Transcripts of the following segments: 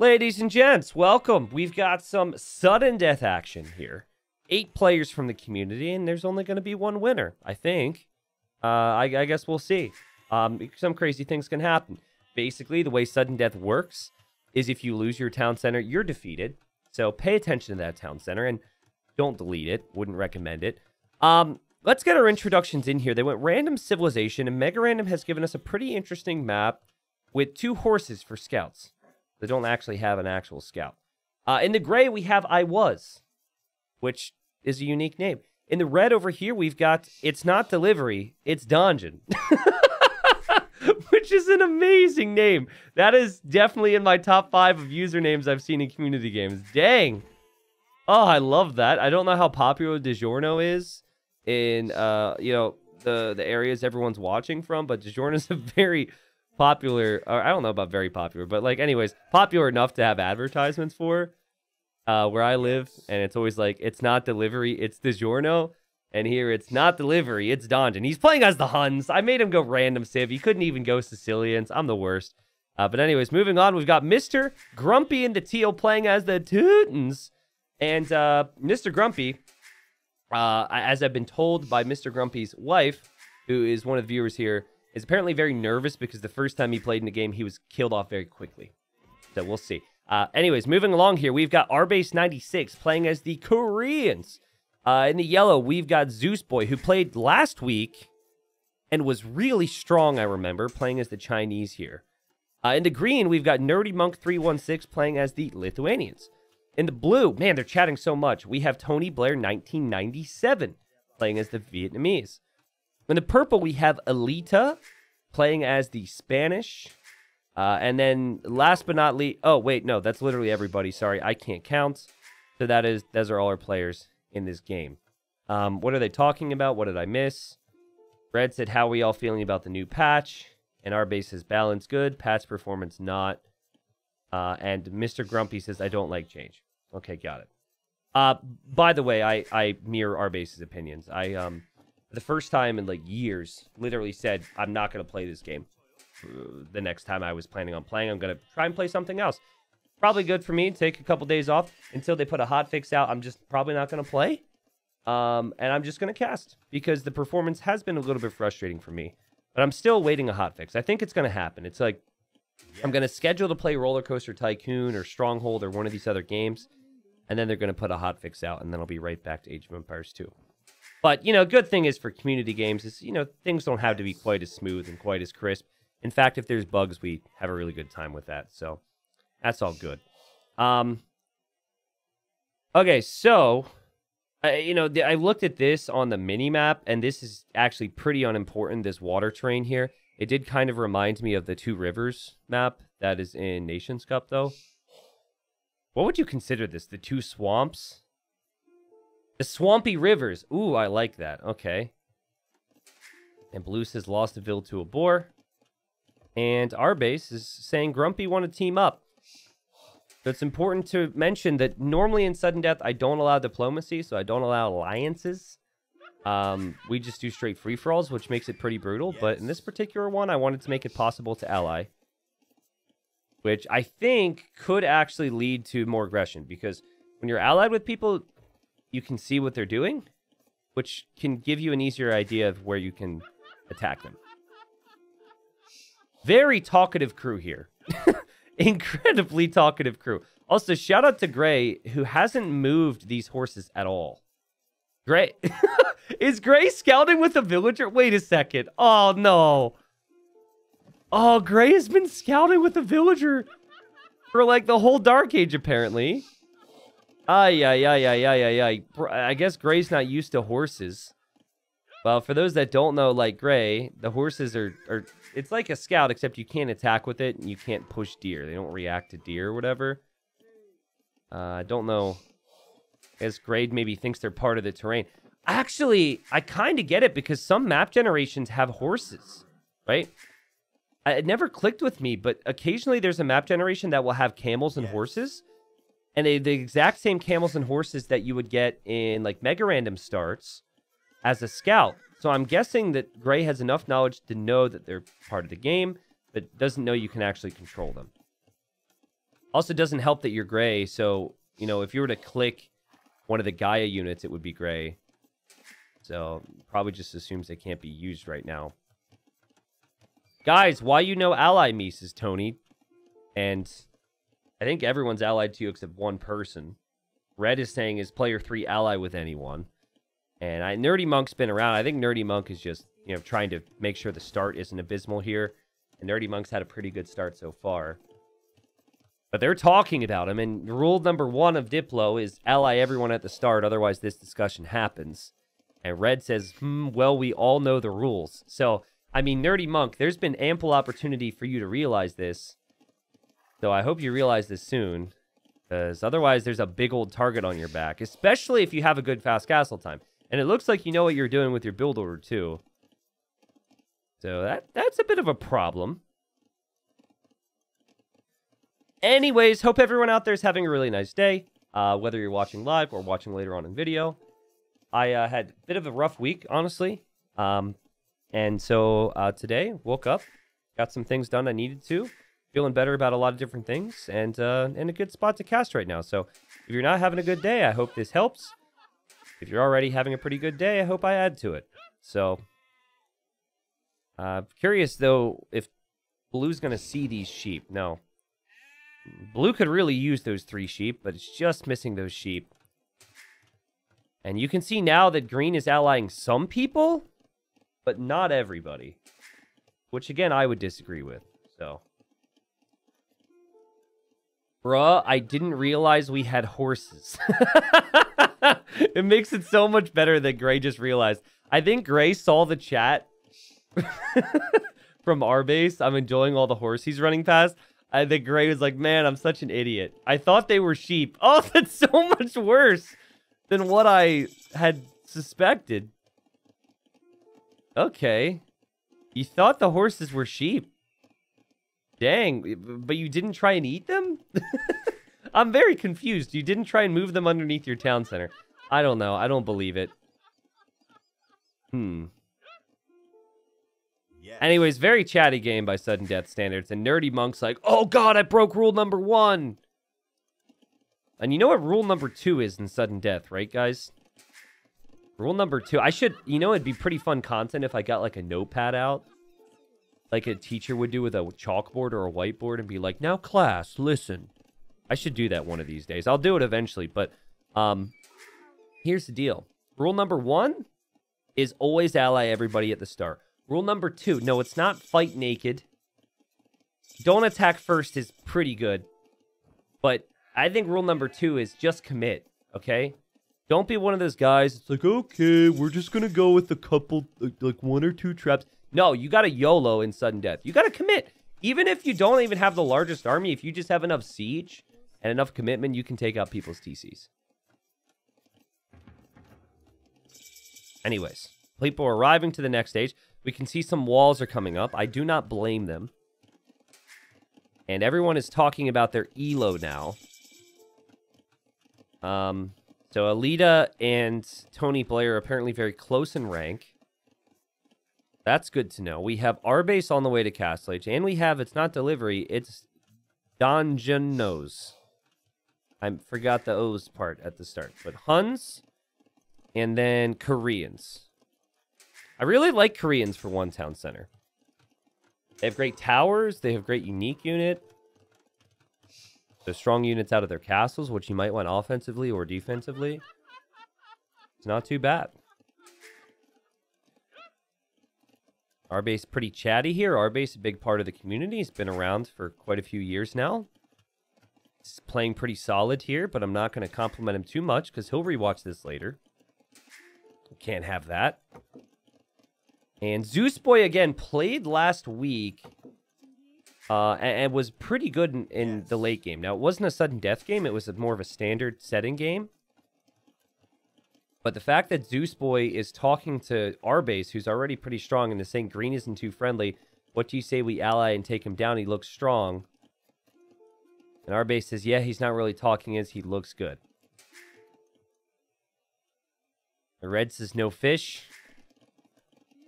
Ladies and gents, welcome. We've got some sudden death action here. 8 players from the community, and there's only going to be 1 winner, I think. I guess we'll see. Some crazy things can happen. Basically, the way sudden death works is if you lose your town center, you're defeated. So pay attention to that town center, and don't delete it. Wouldn't recommend it. Let's get our introductions in here. They went Random Civilization, and Mega Random has given us a pretty interesting map with 2 horses for scouts. They don't actually have an actual scout. In the gray, we have I Was, which is a unique name. In the red over here, we've got It's Not Delivery, It's Dungeon, which is an amazing name. That is definitely in my top 5 of usernames I've seen in community games. Dang. Oh, I love that. I don't know how popular DiGiorno is in, you know, the areas everyone's watching from, but DiGiorno's a very... popular, or I don't know about very popular, but like anyways, popular enough to have advertisements for where I live, and it's always like, it's not delivery, it's DiGiorno, and here it's not delivery, it's dungeon. He's playing as the Huns. I made him go random civ. He couldn't even go Sicilians. I'm the worst. But anyways, moving on, we've got Mr. Grumpy in the teal playing as the Teutons, and Mr. Grumpy, as I've been told by Mr. Grumpy's wife, who is one of the viewers here, is apparently very nervous because the first time he played in the game, he was killed off very quickly. So we'll see. Anyways, moving along here, we've got Arbase96 playing as the Koreans. In the yellow, we've got Zeusboy, who played last week and was really strong, I remember, playing as the Chinese here. In the green, we've got NerdyMonk316 playing as the Lithuanians. In the blue, man, they're chatting so much. We have Tony Blair1997 playing as the Vietnamese. In the purple, we have Alita playing as the Spanish. And then last but not least... Oh, wait, no, that's literally everybody. Sorry, I can't count. So that is, those are all our players in this game. What are they talking about? What did I miss? Red said, how are we all feeling about the new patch? And our base says, balance good, patch performance not. And Mr. Grumpy says, I don't like change. Okay, got it. By the way, I mirror our base's opinions. The first time in like years, literally said, I'm not going to play this game. The next time I was planning on playing, I'm going to try and play something else. Probably good for me, take a couple days off until they put a hotfix out. I'm just probably not going to play. And I'm just going to cast because the performance has been a little bit frustrating for me. But I'm still waiting a hotfix. I think it's going to happen. It's like, I'm going to schedule to play Roller Coaster Tycoon or Stronghold or one of these other games. And then they're going to put a hotfix out, and then I'll be right back to Age of Empires 2. But, you know, good thing is for community games is, you know, things don't have to be quite as smooth and quite as crisp. In fact, if there's bugs, we have a really good time with that. So that's all good. Okay, so, you know, I looked at this on the mini-map, and this is actually pretty unimportant, this water terrain here. It did kind of remind me of the Two Rivers map that is in Nations Cup, though. What would you consider this? The Two Swamps? The Swampy Rivers. Ooh, I like that. Okay. And Blue says lost a ville to a boar. And our base is saying Grumpy want to team up. So it's important to mention that normally in Sudden Death, I don't allow diplomacy, so I don't allow alliances. We just do straight free-for-alls, which makes it pretty brutal. Yes. But in this particular one, I wanted to make it possible to ally. Which I think could actually lead to more aggression. Because when you're allied with people... you can see what they're doing, which can give you an easier idea of where you can attack them. Very talkative crew here. Incredibly talkative crew. Also, shout out to Gray, who hasn't moved these horses at all. Gray. Is Gray scouting with a villager? Wait a second. Oh, no. Oh, Gray has been scouting with a villager for, like, the whole Dark Age, apparently. I guess Gray's not used to horses. Well, for those that don't know, like Gray, the horses are it's like a scout, except you can't attack with it and you can't push deer. They don't react to deer or whatever. I don't know. I guess Gray maybe thinks they're part of the terrain. Actually, I kind of get it because some map generations have horses, right? It never clicked with me, but occasionally there's a map generation that will have camels and horses. And the exact same camels and horses that you would get in, like, Mega Random starts as a scout. So I'm guessing that Gray has enough knowledge to know that they're part of the game, but doesn't know you can actually control them. Also, doesn't help that you're gray, so, you know, if you were to click one of the Gaia units, it would be gray. So, probably just assumes they can't be used right now. Guys, why you no ally me, says Tony. And I think everyone's allied to you except one person. Red is saying, is player 3 ally with anyone? And NerdyMonk's been around. I think NerdyMonk is just, you know, trying to make sure the start isn't abysmal here. And NerdyMonk's had a pretty good start so far. But they're talking about him, and rule number 1 of Diplo is ally everyone at the start, otherwise this discussion happens. And Red says, well, we all know the rules. So, I mean, NerdyMonk, there's been ample opportunity for you to realize this. So I hope you realize this soon, because otherwise there's a big old target on your back, especially if you have a good fast castle time. And it looks like you know what you're doing with your build order, too. So that's a bit of a problem. Anyways, hope everyone out there is having a really nice day, whether you're watching live or watching later on in video. I had a bit of a rough week, honestly. And so today, woke up, got some things done I needed to, feeling better about a lot of different things, and in a good spot to cast right now. So if you're not having a good day, I hope this helps. If you're already having a pretty good day, I hope I add to it. So, curious, though, if Blue's going to see these sheep. No. Blue could really use those 3 sheep, but it's just missing those sheep. And you can see now that green is allying some people, but not everybody. Which, again, I would disagree with, so. Bruh, I didn't realize we had horses. It makes it so much better that Gray just realized. I think Gray saw the chat from Arbase. I'm enjoying all the horse he's running past. I think Gray was like, man, I'm such an idiot. I thought they were sheep. Oh, that's so much worse than what I had suspected. Okay. You thought the horses were sheep. Dang, but you didn't try and eat them? I'm very confused. You didn't try and move them underneath your town center. I don't know. I don't believe it. Yeah. Anyways, very chatty game by Sudden Death standards. And NerdyMonk's like, oh god, I broke rule number 1. And you know what rule number 2 is in Sudden Death, right, guys? Rule number 2. I should, you know, it'd be pretty fun content if I got like a notepad out. Like a teacher would do with a chalkboard or a whiteboard and be like, now class, listen. I should do that one of these days. I'll do it eventually, but here's the deal. Rule number 1 is always ally everybody at the start. Rule number 2, no, it's not fight naked. Don't attack first is pretty good. But I think rule number 2 is just commit, okay? Don't be one of those guys that's like, okay, we're just going to go with a couple, like 1 or 2 traps. No, you got to YOLO in Sudden Death. You got to commit. Even if you don't even have the largest army, if you just have enough siege and enough commitment, you can take out people's TCs. Anyways, people are arriving to the next stage. We can see some walls are coming up. I do not blame them. And everyone is talking about their ELO now. So Alita and Tony Blair are apparently very close in rank. That's good to know. We have Arbase on the way to Castle Age, and we have It's Not Delivery, It's Dungeon. I forgot the O's part at the start, but Huns, and then Koreans. I really like Koreans for 1 town center. They have great towers, they have great unique unit. They're strong units out of their castles, which you might want offensively or defensively. It's not too bad. Arbase pretty chatty here. Arbase, a big part of the community. He's been around for quite a few years now. He's playing pretty solid here, but I'm not going to compliment him too much because he'll rewatch this later. Can't have that. And Zeusboy, again, played last week and was pretty good in the late game. Now, it wasn't a Sudden Death game. It was more of a standard setting game. But the fact that Zeusboy is talking to Arbase, who's already pretty strong, and is saying green isn't too friendly, what do you say we ally and take him down? He looks strong. And Arbase says, yeah, he's not really talking, as he looks good. The Red says no fish.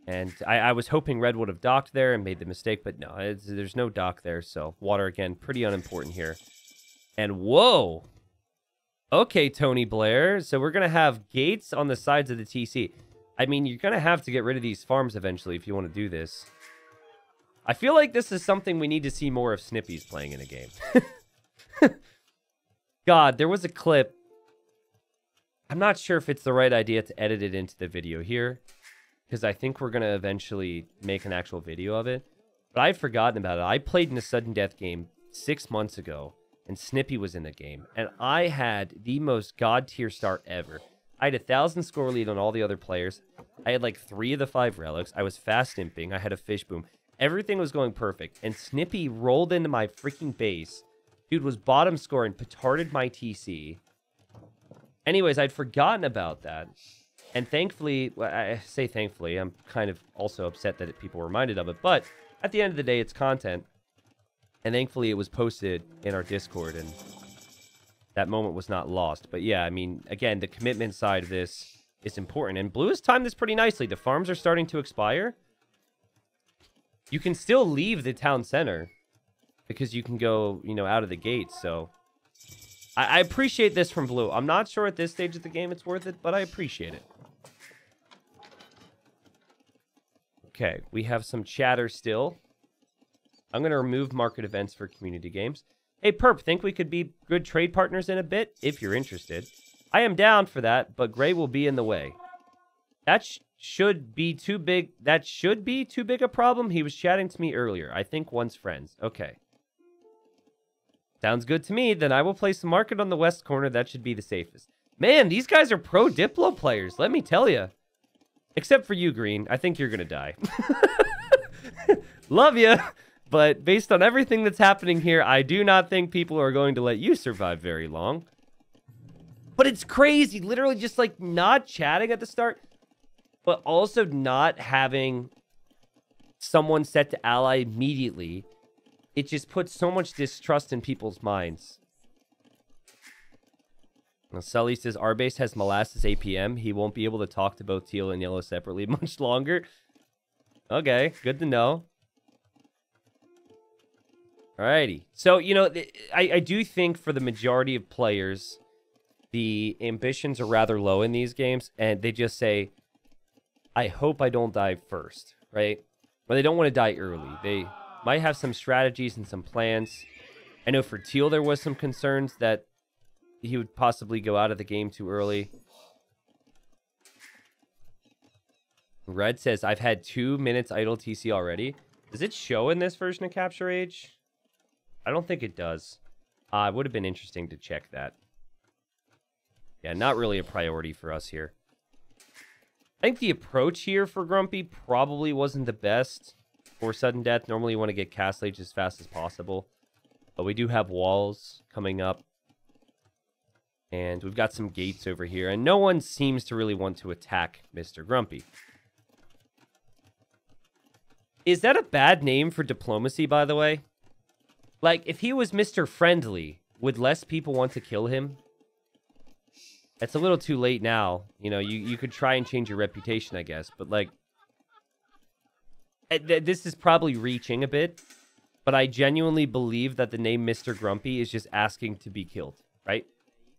And I was hoping Red would have docked there and made the mistake, but no, there's no dock there, so water, again, pretty unimportant here. And whoa. Okay, Tony Blair. So we're going to have gates on the sides of the TC. I mean, you're going to have to get rid of these farms eventually if you want to do this. I feel like this is something we need to see more of Snippy's playing in a game. God, there was a clip. I'm not sure if it's the right idea to edit it into the video here, because I think we're going to eventually make an actual video of it. But I've forgotten about it. I played in a Sudden Death game 6 months ago, and Snippy was in the game, and I had the most god-tier start ever. I had a 1,000 score lead on all the other players. I had like 3 of the 5 relics. I was fast imping. I had a fish boom. Everything was going perfect, and Snippy rolled into my freaking base. Dude was bottom scoring, petarded my TC. Anyways, I'd forgotten about that. And thankfully, well, I say thankfully, I'm kind of also upset that people were reminded of it, but at the end of the day, it's content. And thankfully, it was posted in our Discord, and that moment was not lost. But yeah, I mean, again, the commitment side of this is important. And Blue has timed this pretty nicely. The farms are starting to expire. You can still leave the town center because you can go, you know, out of the gate. So I appreciate this from Blue. I'm not sure at this stage of the game it's worth it, but I appreciate it. Okay, we have some chatter still. I'm going to remove market events for community games. Hey, Perp, think we could be good trade partners in a bit if you're interested? I am down for that, but Gray will be in the way. That should be too big. That should be too big a problem. He was chatting to me earlier. I think one's friends. Okay. Sounds good to me. Then I will place the market on the west corner. That should be the safest. Man, these guys are pro Diplo players. Let me tell you. Except for you, Green. I think you're going to die. Love you. But based on everything that's happening here, I do not think people are going to let you survive very long. But it's crazy. Literally just like not chatting at the start, but also not having someone set to ally immediately. It just puts so much distrust in people's minds. Now, Sully says, Arbase has molasses APM. He won't be able to talk to both teal and yellow separately much longer. Okay, good to know. Alrighty. So, you know, I do think for the majority of players, the ambitions are rather low in these games, and they just say, I hope I don't die first, right? But they don't want to die early. They might have some strategies and some plans. I know for Teal there was some concerns that he would possibly go out of the game too early. Red says, I've had 2 minutes idle TC already. Does it show in this version of Capture Age? I don't think it does. It would have been interesting to check that. Yeah, not really a priority for us here. I think the approach here for Grumpy probably wasn't the best for Sudden Death. Normally you want to get Castle Age as fast as possible. But we do have walls coming up. And we've got some gates over here. And no one seems to really want to attack Mr. Grumpy. Is that a bad name for diplomacy, by the way? Like, if he was Mr. Friendly, would less people want to kill him? It's a little too late now. You know, you could try and change your reputation, I guess. But, like, this is probably reaching a bit. But I genuinely believe that the name Mr. Grumpy is just asking to be killed, right?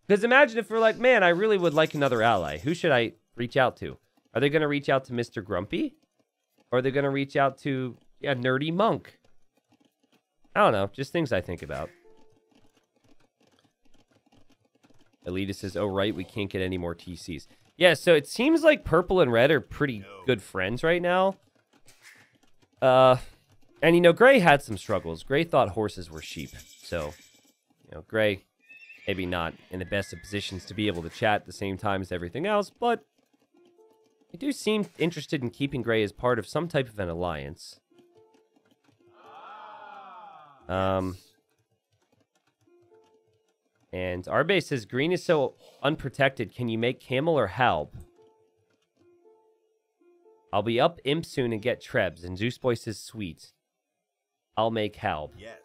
Because imagine if we're like, man, I really would like another ally. Who should I reach out to? Are they going to reach out to Mr. Grumpy? Or are they going to reach out to a nerdy monk? I don't know. Just things I think about. Alita says, oh, right, we can't get any more TCs. Yeah, so it seems like purple and red are pretty good friends right now. And, you know, Gray had some struggles. Gray thought horses were sheep. So, you know, Gray, maybe not in the best of positions to be able to chat at the same time as everything else, but they do seem interested in keeping Gray as part of some type of an alliance. And Arbase says, green is so unprotected. Can you make camel or halb? I'll be up imp soon and get Trebs. And Zeusboy says, sweet. I'll make halb. Yes.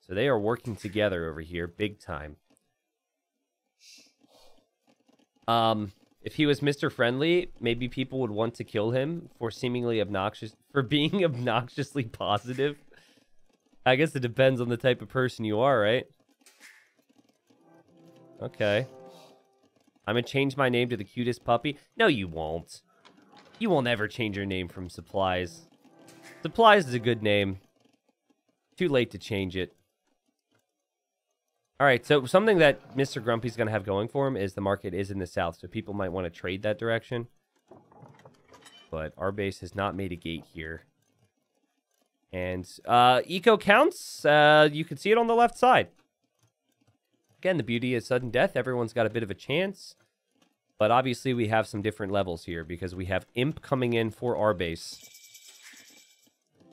So they are working together over here, big time. If he was Mr. Friendly, maybe people would want to kill him for seemingly obnoxious, for being obnoxiously positive. I guess it depends on the type of person you are, right? Okay. I'm gonna change my name to the cutest puppy. No, you won't. You won't ever change your name from Supplies. Supplies is a good name. Too late to change it. Alright, so something that Mr. Grumpy's gonna have going for him is the market is in the south, so people might want to trade that direction. But our base has not made a gate here. And eco counts, you can see it on the left side. Again, the beauty is Sudden Death. Everyone's got a bit of a chance. But obviously we have some different levels here because we have Imp coming in for Arbase.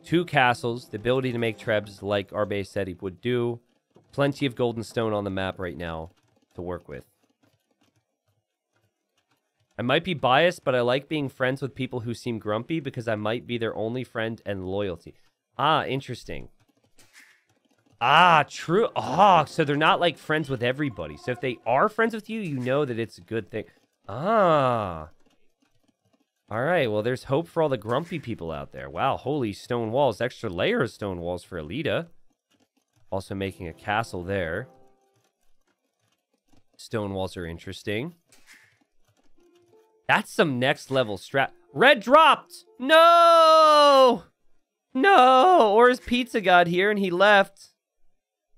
2 castles, the ability to make Trebs like Arbase said he would do. Plenty of golden stone on the map right now to work with. I might be biased, but I like being friends with people who seem grumpy because I might be their only friend and loyalty. Ah, interesting. Ah, true. Ah, so they're not like friends with everybody. So if they are friends with you, you know that it's a good thing. Ah. All right, well, there's hope for all the grumpy people out there. Wow, holy stone walls. Extra layer of stone walls for Alita. Also making a castle there. Stone walls are interesting. That's some next level strat. Red dropped! No! No! Or his pizza got here and he left.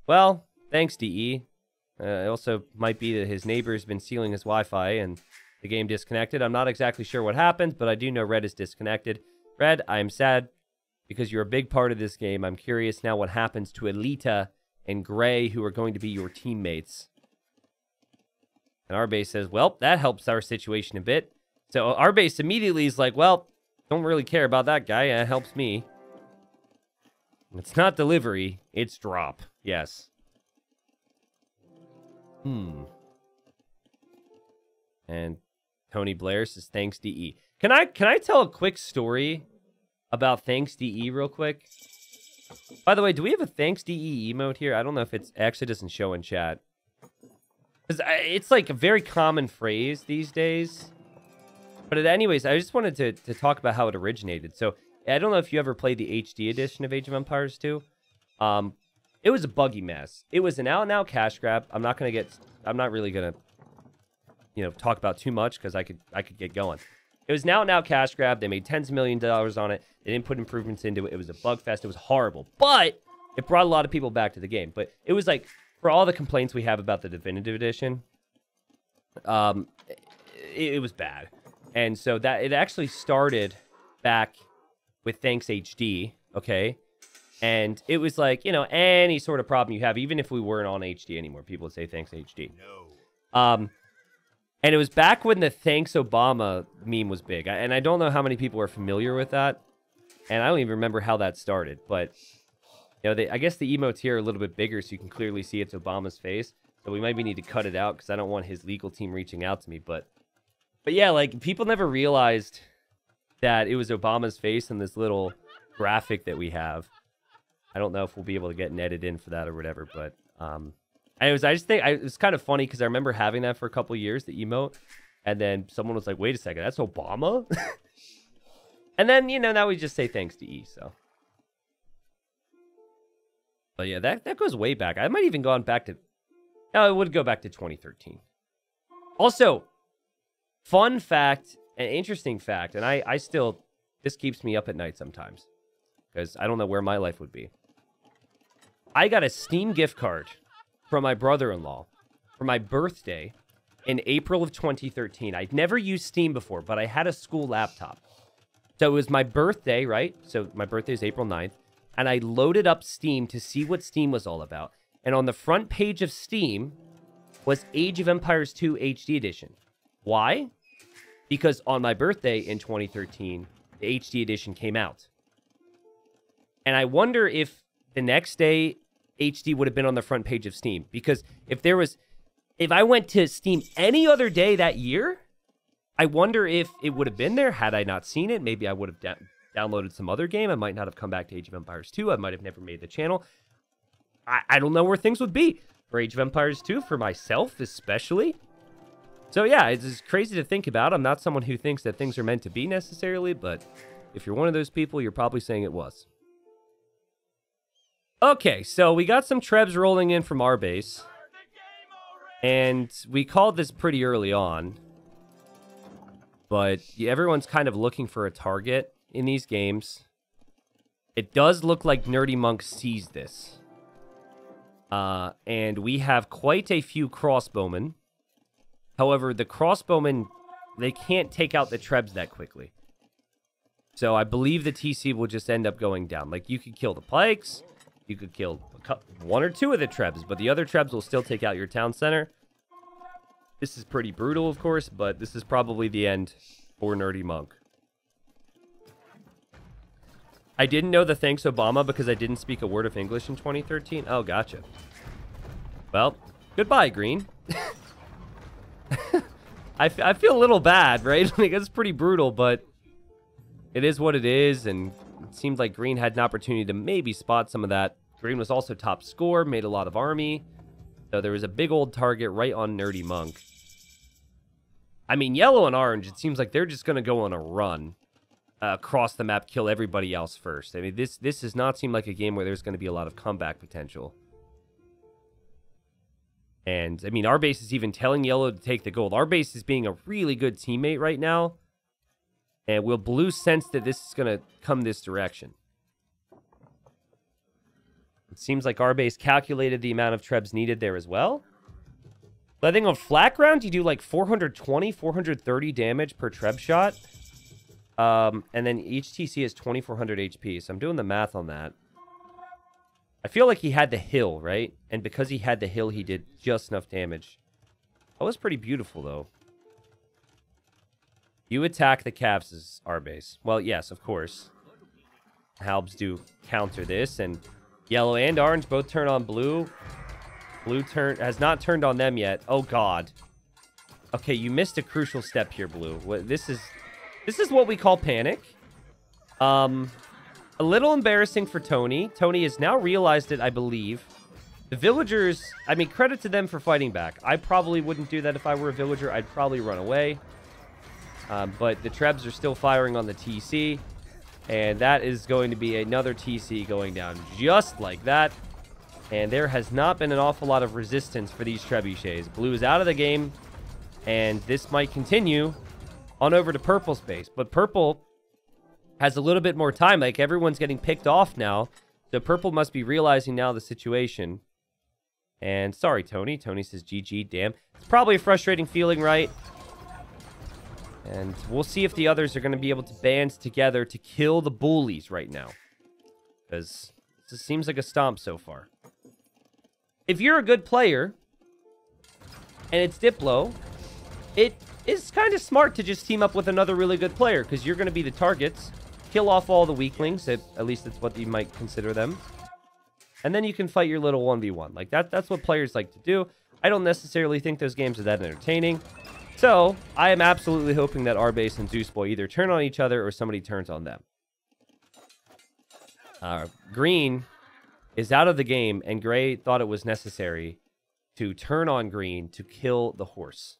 Well, thanks, DE. It also might be that his neighbor's been stealing his Wi-Fi and the game disconnected. I'm not exactly sure what happened, but I do know Red is disconnected. Red, I'm sad because you're a big part of this game. I'm curious now what happens to Alita and Gray, who are going to be your teammates. And Arbase says, well, that helps our situation a bit. So Arbase immediately is like, well, don't really care about that guy. It helps me. It's not delivery. It's drop. Yes. Hmm. And Tony Blair says, thanks, DE. Can I tell a quick story about thanks, DE real quick? By the way, do we have a thanks, DE emote here? I don't know if it's actually doesn't show in chat. Because it's like a very common phrase these days. But anyways, I just wanted to talk about how it originated. So I don't know if you ever played the HD edition of Age of Empires 2. It was a buggy mess. It was an out-and-out cash grab. I'm not really gonna, you know, talk about too much because I could get going. It was an out-and-out cash grab. They made tens of millions of dollars on it. They didn't put improvements into it. It was a bug fest. It was horrible. But it brought a lot of people back to the game. But it was like, for all the complaints we have about the Definitive Edition, it was bad. And so that it actually started back with Thanks HD, okay? And it was like, you know, any sort of problem you have, even if we weren't on HD anymore, people would say Thanks HD. No. And it was back when the Thanks Obama meme was big. And I don't know how many people are familiar with that. And I don't even remember how that started, but... You know, I guess the emotes here are a little bit bigger, so you can clearly see it's Obama's face. So we maybe need to cut it out, because I don't want his legal team reaching out to me. But yeah, like, people never realized that it was Obama's face in this little graphic that we have. I don't know if we'll be able to get netted in for that or whatever, but... it was kind of funny, because I remember having that for a couple years, the emote. And then someone was like, wait a second, that's Obama? And then, you know, now we just say thanks to E, so... But yeah, that goes way back. I might even gone back to... No, it would go back to 2013. Also, fun fact, an interesting fact, and I still... This keeps me up at night sometimes. Because I don't know where my life would be. I got a Steam gift card from my brother-in-law for my birthday in April of 2013. I'd never used Steam before, but I had a school laptop. So it was my birthday, right? So my birthday is April 9th. And I loaded up Steam to see what Steam was all about. And on the front page of Steam was Age of Empires 2 HD Edition. Why? Because on my birthday in 2013, the HD Edition came out. And I wonder if the next day, HD would have been on the front page of Steam. Because if I went to Steam any other day that year, I wonder if it would have been there had I not seen it. Maybe I would have downloaded some other game. I might not have come back to Age of Empires 2. I might have never made the channel. I don't know where things would be for Age of Empires 2, for myself especially. So yeah, it's crazy to think about. I'm not someone who thinks that things are meant to be necessarily, but if you're one of those people, you're probably saying it was. Okay, so we got some Trebs rolling in from Arbase. And we called this pretty early on, but everyone's kind of looking for a target in these games. It does look like NerdyMonk sees this. And we have quite a few crossbowmen. However, the crossbowmen, they can't take out the Trebs that quickly. So I believe the TC will just end up going down. Like, you could kill the pikes, you could kill one or two of the Trebs, but the other Trebs will still take out your town center. This is pretty brutal, of course, but this is probably the end for NerdyMonk. I didn't know the thanks Obama because I didn't speak a word of English in 2013. Oh, gotcha. Well, goodbye, Green. I feel a little bad, right? Like, it's pretty brutal, but it is what it is, and it seemed like Green had an opportunity to maybe spot some of that. Green was also top scorer, made a lot of army. So there was a big old target right on NerdyMonk. I mean, yellow and orange, it seems like they're just going to go on a run across the map, kill everybody else first. I mean, this does not seem like a game where there's going to be a lot of comeback potential. And, I mean, Arbase is even telling yellow to take the gold. Arbase is being a really good teammate right now. And will blue sense that this is going to come this direction? It seems like Arbase calculated the amount of Trebs needed there as well. But I think on flat ground, you do like 420, 430 damage per Treb shot. And then each TC is 2400 HP, so I'm doing the math on that. I feel like he had the hill, right? And because he had the hill, he did just enough damage. That was pretty beautiful, though. You attack the Cavs as Arbase. Well, yes, of course. Halbs do counter this, and yellow and orange both turn on blue. Blue has not turned on them yet. Oh, God. Okay, you missed a crucial step here, blue. This is what we call panic. A little embarrassing for Tony. Tony has now realized it, I believe. The villagers, I mean, credit to them for fighting back. I probably wouldn't do that if I were a villager. I'd probably run away. But the Trebs are still firing on the TC. And that is going to be another TC going down just like that. And there has not been an awful lot of resistance for these trebuchets. Blue is out of the game. And this might continue on over to purple space, but purple has a little bit more time. Like, everyone's getting picked off now, so purple must be realizing now the situation. And sorry, Tony. Tony says GG, damn. It's probably a frustrating feeling, right? And we'll see if the others are going to be able to band together to kill the bullies right now, because this seems like a stomp so far. If you're a good player, and it's Diplo, it's kind of smart to just team up with another really good player, because you're going to be the targets. Kill off all the weaklings, at least that's what you might consider them. And then you can fight your little 1v1. Like, that's what players like to do. I don't necessarily think those games are that entertaining. So, I am absolutely hoping that Arbase and Zeusboy either turn on each other or somebody turns on them. Green is out of the game, and Gray thought it was necessary to turn on Green to kill the horse.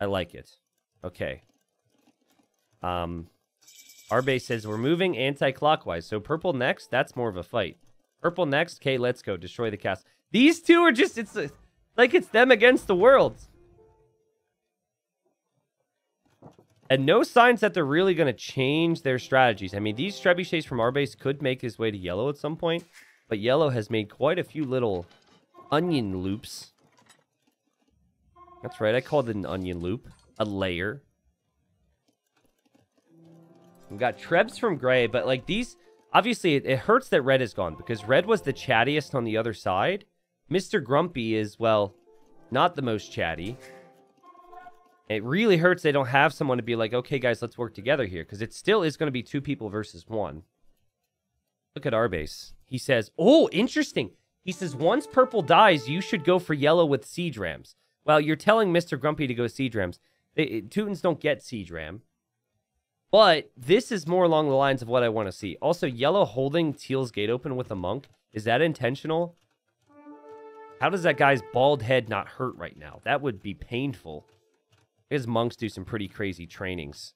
I like it. Okay. Arbase says, we're moving anti-clockwise. So purple next, that's more of a fight. Purple next, okay, let's go. Destroy the castle. These two are just, it's like it's them against the world. And no signs that they're really going to change their strategies. I mean, these trebuchets from Arbase could make his way to yellow at some point. But yellow has made quite a few little onion loops. That's right, I called it an onion loop. A layer. We've got Trebs from Gray, but like these... Obviously, it hurts that Red is gone, because Red was the chattiest on the other side. Mr. Grumpy is, well, not the most chatty. It really hurts they don't have someone to be like, okay, guys, let's work together here, because it still is going to be two people versus one. Look at Arbase. He says, oh, interesting. He says, once purple dies, you should go for yellow with siege rams. Well, you're telling Mr. Grumpy to go siege rams. Teutons don't get siege ram. But this is more along the lines of what I want to see. Also, yellow holding Teal's gate open with a monk. Is that intentional? How does that guy's bald head not hurt right now? That would be painful. His monks do some pretty crazy trainings.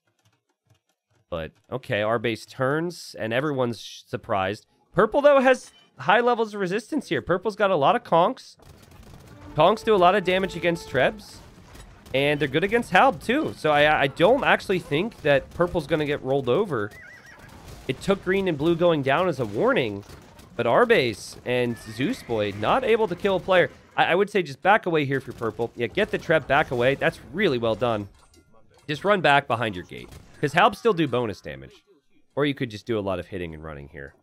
But, okay, Arbase turns, and everyone's surprised. Purple, though, has high levels of resistance here. Purple's got a lot of conks. Tonks do a lot of damage against Trebs, and they're good against Halb too. So I don't actually think that purple's going to get rolled over. It took green and blue going down as a warning, but Arbase and Zeusboy not able to kill a player. I would say just back away here if you're purple. Yeah, get the Treb back away. That's really well done. Just run back behind your gate, because Halbs still do bonus damage. Or you could just do a lot of hitting and running here.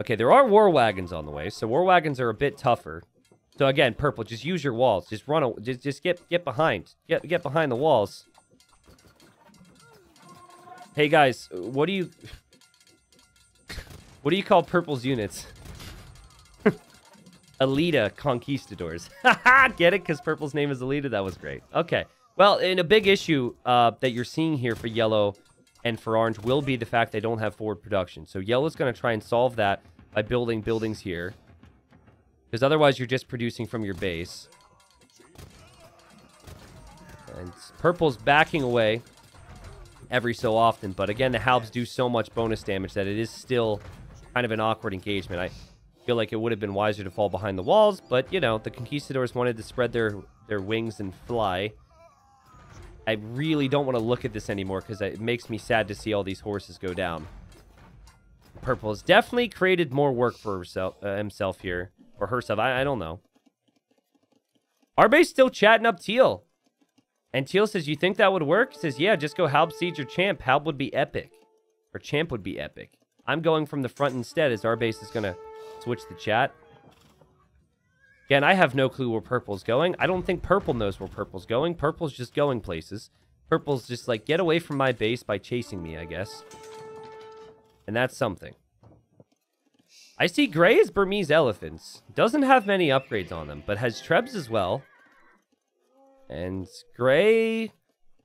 Okay, there are War Wagons on the way, so War Wagons are a bit tougher. So again, purple, just use your walls. Just run, just get behind. Get behind the walls. Hey guys, what do you call purple's units? Alita Conquistadors. Haha, get it? Because purple's name is Alita. That was great. Okay. Well, and a big issue that you're seeing here for yellow and for orange will be the fact they don't have forward production. So yellow's going to try and solve that by building buildings here. Because otherwise you're just producing from your base. And purple's backing away every so often. But again, the Halbs do so much bonus damage that it is still kind of an awkward engagement. I feel like it would have been wiser to fall behind the walls, but you know, the Conquistadors wanted to spread their wings and fly. I really don't want to look at this anymore because it makes me sad to see all these horses go down. Purple has definitely created more work for herself, himself here, or herself. I don't know. Arbase still chatting up Teal, and Teal says, "You think that would work?" He says, "Yeah, just go Halb siege your champ. Halb would be epic, or champ would be epic." I'm going from the front instead, as Arbase is gonna switch the chat. Again, I have no clue where purple's going. I don't think purple knows where purple's going. Purple's just going places. Purple's just like, get away from my base by chasing me, I guess. And that's something. I see gray as Burmese elephants. Doesn't have many upgrades on them, but has Trebs as well. And gray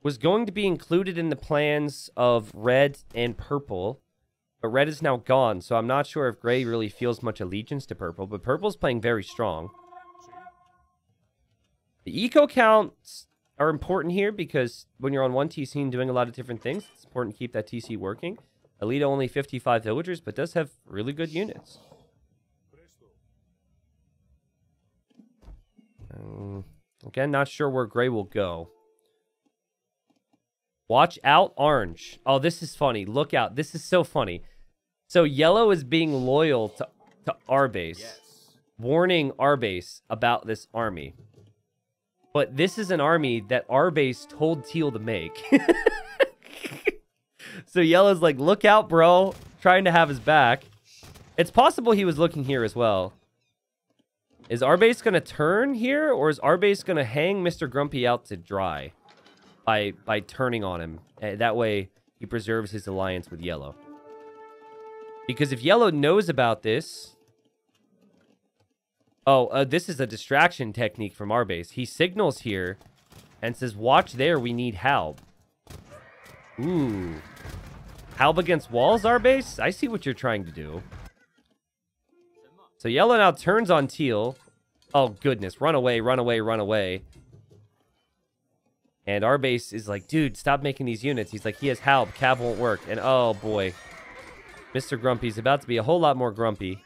was going to be included in the plans of red and purple. But red is now gone, so I'm not sure if gray really feels much allegiance to purple, but purple's playing very strong. The eco counts are important here because when you're on one TC and doing a lot of different things, it's important to keep that TC working. Alita only 55 villagers, but does have really good units. Again, not sure where gray will go. Watch out, orange. Oh, this is funny. Look out. This is so funny. So yellow is being loyal to Arbase, yes, warning Arbase about this army. But this is an army that Arbase told Teal to make. So yellow's like, look out, bro. Trying to have his back. It's possible he was looking here as well. Is Arbase going to turn here, or is Arbase going to hang Mr. Grumpy out to dry by turning on him? That way he preserves his alliance with yellow. Because if yellow knows about this... Oh, this is a distraction technique from Arbase. He signals here and says, watch there, we need Halb. Ooh. Halb against walls, Arbase? I see what you're trying to do. So yellow now turns on Teal. Oh, goodness. Run away, run away, run away. And Arbase is like, dude, stop making these units. He's like, he has Halb. Cav won't work. And oh, boy. Mr. Grumpy's about to be a whole lot more grumpy.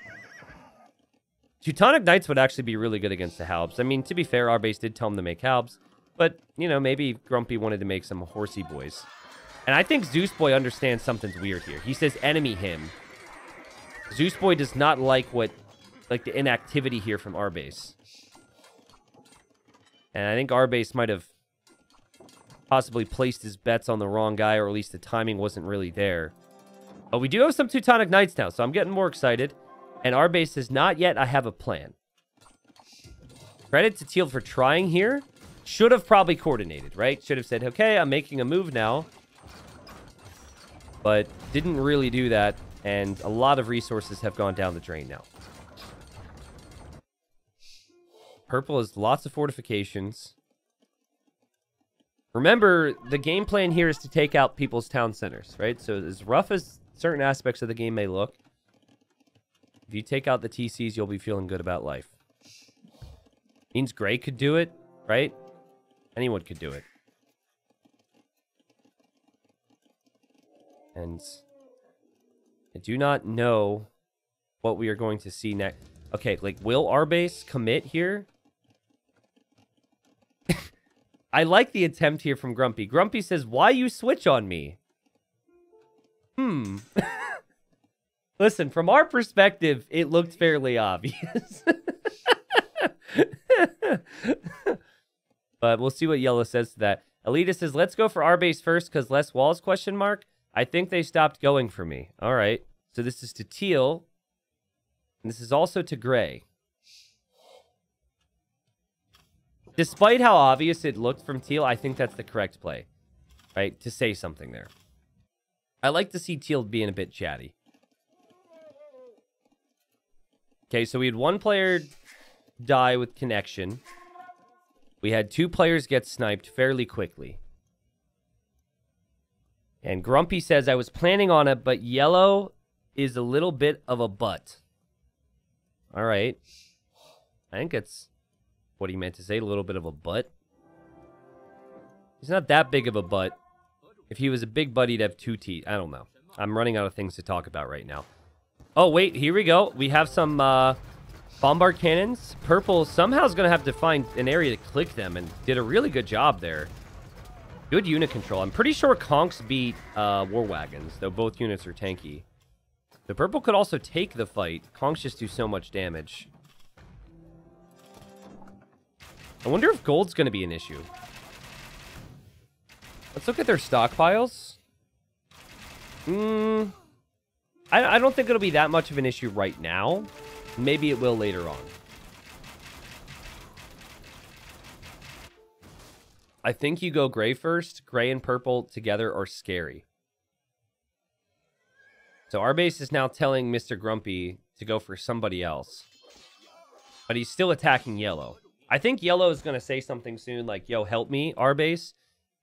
Teutonic Knights would actually be really good against the Halbs. I mean, to be fair, Arbase did tell him to make Halbs. But, you know, maybe Grumpy wanted to make some horsey boys. And I think Zeusboy understands something's weird here. He says enemy him. Zeusboy does not like the inactivity here from Arbase. And I think Arbase might have possibly placed his bets on the wrong guy, or at least the timing wasn't really there. But we do have some Teutonic Knights now, so I'm getting more excited. And Arbase says, not yet, I have a plan. Credit to Teal for trying here. Should have probably coordinated, right? Should have said, okay, I'm making a move now. But didn't really do that. And a lot of resources have gone down the drain now. Purple has lots of fortifications. Remember, the game plan here is to take out people's town centers, right? So as rough as certain aspects of the game may look, if you take out the TCs, you'll be feeling good about life. Means gray could do it, right? Anyone could do it. And I do not know what we are going to see next. Okay, like, will Arbase commit here? I like the attempt here from Grumpy. Grumpy says, why you switch on me? Hmm. Listen, from our perspective, it looked fairly obvious. But we'll see what Yellow says to that. Alita says, let's go for Arbase first, because less walls, question mark. I think they stopped going for me. All right. So this is to Teal. And this is also to Gray. Despite how obvious it looked from Teal, I think that's the correct play, right? To say something there. I like to see Teal being a bit chatty. Okay, so we had one player die with connection. We had two players get sniped fairly quickly. And Grumpy says, I was planning on it, but Yellow is a little bit of a butt. All right. I think that's what he meant to say, a little bit of a butt. He's not that big of a butt. If he was a big butt, he'd have two teeth. I don't know. I'm running out of things to talk about right now. Oh, wait, here we go. We have some bombard cannons. Purple somehow is going to have to find an area to click them, and did a really good job there. Good unit control. I'm pretty sure Conks beat War Wagons, though both units are tanky. The purple could also take the fight. Kongs just do so much damage. I wonder if gold's going to be an issue. Let's look at their stockpiles. I don't think it'll be that much of an issue right now. Maybe it will later on. I think you go gray first. Gray and purple together are scary. So Arbase is now telling Mr. Grumpy to go for somebody else. But he's still attacking Yellow. I think Yellow is going to say something soon like, yo, help me, Arbase.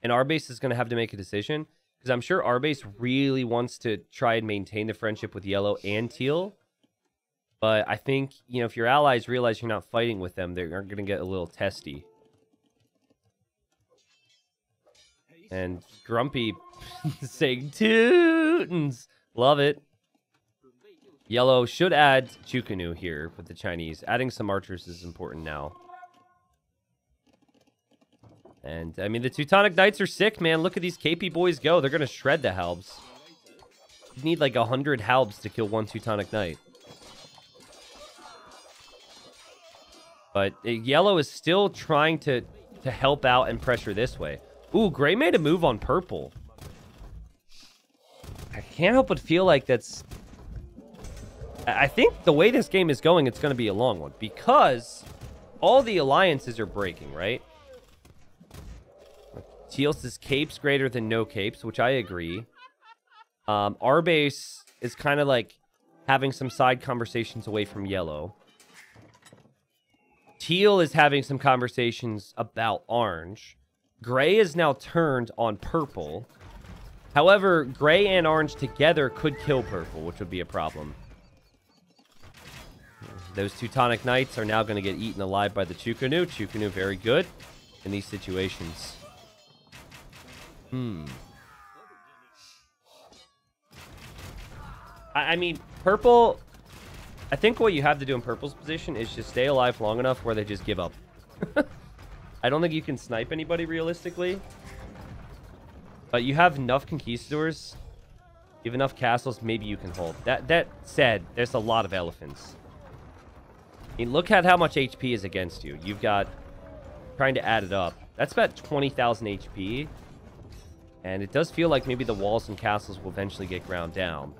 And Arbase is going to have to make a decision. Because I'm sure Arbase really wants to try and maintain the friendship with Yellow and Teal. But I think, you know, if your allies realize you're not fighting with them, they're going to get a little testy. And Grumpy saying, Teutons! Love it. Yellow should add Chu Ko Nu here with the Chinese. Adding some archers is important now. And, I mean, the Teutonic Knights are sick, man. Look at these KP boys go. They're going to shred the Halberds. You need, like, 100 Halberds to kill one Teutonic Knight. But Yellow is still trying to help out and pressure this way. Ooh, Gray made a move on Purple. I can't help but feel like that's... I think the way this game is going, it's going to be a long one. Because all the alliances are breaking, right? Teal says capes greater than no capes, which I agree. Arbase is kind of like having some side conversations away from Yellow. Teal is having some conversations about Orange. Gray is now turned on Purple. However, Gray and Orange together could kill Purple, which would be a problem. Those Teutonic Knights are now going to get eaten alive by the Chu Ko Nu. Chu Ko Nu very good in these situations. I mean, Purple... I think what you have to do in Purple's position is just stay alive long enough where they just give up. I don't think you can snipe anybody realistically. But you have enough Conquistadors, you have enough castles, maybe you can hold. That said, there's a lot of elephants. I mean, look at how much HP is against you. You've got, trying to add it up, that's about 20,000 HP. And it does feel like maybe the walls and castles will eventually get ground down.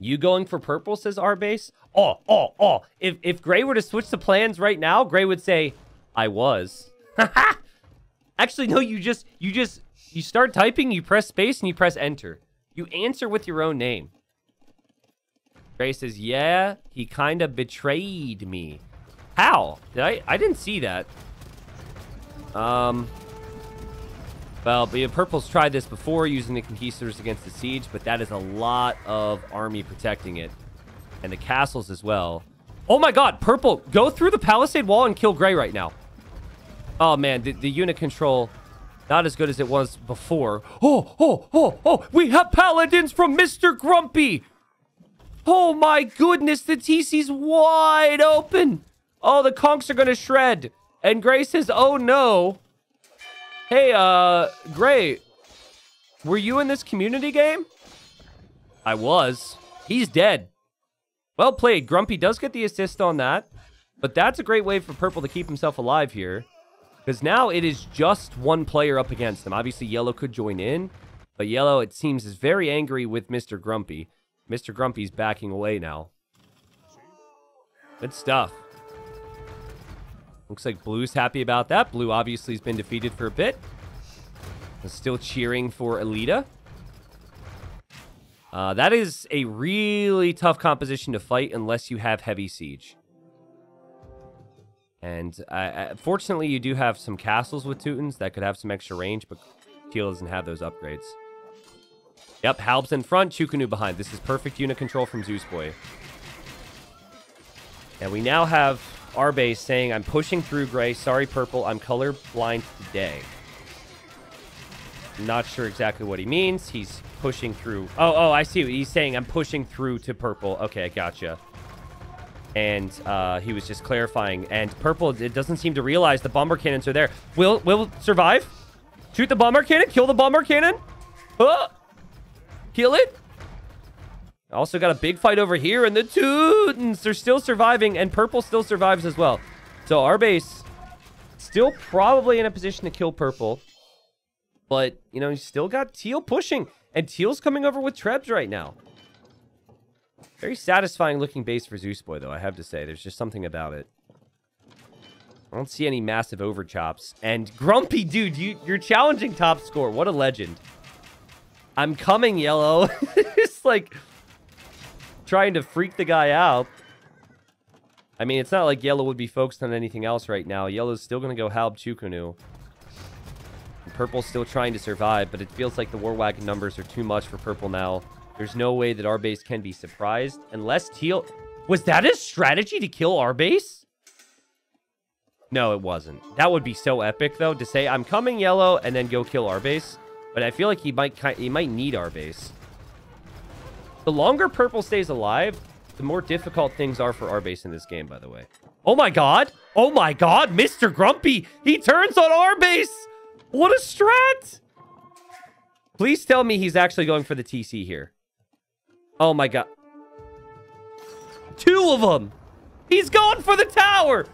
You going for purple, says Arbase. Oh. If Gray were to switch the plans right now, Gray would say, I was. Ha. Actually, no, you start typing, you press space, and you press enter. You answer with your own name. Gray says, yeah, he kind of betrayed me. How? I didn't see that. Well, but Purple's tried this before using the Conquistadors against the Siege, but that is a lot of army protecting it. And the castles as well. Oh my god, Purple, go through the Palisade Wall and kill Gray right now. Oh, man, the unit control, not as good as it was before. Oh, we have Paladins from Mr. Grumpy. Oh my goodness, the TC's wide open. Oh, the conks are gonna shred. And Gray says, oh no. Hey, Gray, were you in this community game? I was. He's dead. Well played. Grumpy does get the assist on that. But that's a great way for Purple to keep himself alive here. Because now it is just one player up against them. Obviously, Yellow could join in. But Yellow, it seems, is very angry with Mr. Grumpy. Mr. Grumpy's backing away now. Good stuff. Looks like Blue's happy about that. Blue obviously has been defeated for a bit. Is still cheering for Alita. That is a really tough composition to fight unless you have Heavy Siege. And fortunately, you do have some castles with Teutons that could have some extra range, but Teal doesn't have those upgrades. Yep, Halb's in front, Chu Ko Nu behind. This is perfect unit control from Zeusboy. And we now have Arbase saying, I'm pushing through, Gray. Sorry, Purple. I'm colorblind today. Not sure exactly what he means. He's pushing through. Oh, I see what he's saying. I'm pushing through to Purple. Okay, gotcha. And he was just clarifying. And Purple, it doesn't seem to realize the bomber cannons are there. Will survive? Shoot the bomber cannon? Kill the bomber cannon? Oh! Kill it? Also got a big fight over here. And the Teutons, they're still surviving. And Purple still survives as well. So Arbase still probably in a position to kill Purple. But, you know, he's still got Teal pushing. And Teal's coming over with Trebs right now. Very satisfying looking base for Zeusboy, though, I have to say. There's just something about it. I don't see any massive overchops. And Grumpy, dude, you're challenging top score. What a legend. I'm coming, Yellow. It's like trying to freak the guy out. I mean, it's not like Yellow would be focused on anything else right now. Yellow's still going to go Halb Chu Ko Nu. Purple's still trying to survive, but it feels like the War Wagon numbers are too much for Purple now. There's no way that Arbase can be surprised. Unless Teal... Was that his strategy to kill Arbase? No, it wasn't. That would be so epic, though, to say, I'm coming, Yellow, and then go kill Arbase. But I feel like he might need Arbase. The longer Purple stays alive, the more difficult things are for Arbase in this game, by the way. Oh, my God. Oh, my God. Mr. Grumpy. He turns on Arbase. What a strat! Please tell me he's actually going for the TC here. Oh my god. Two of them! He's going for the tower!